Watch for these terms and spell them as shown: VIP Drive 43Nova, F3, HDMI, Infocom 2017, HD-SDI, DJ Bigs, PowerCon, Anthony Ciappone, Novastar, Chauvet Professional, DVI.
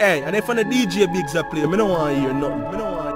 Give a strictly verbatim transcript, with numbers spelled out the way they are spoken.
Hey, and if on the D J Bigs are playing, I don't want to hear nothing. I don't want to hear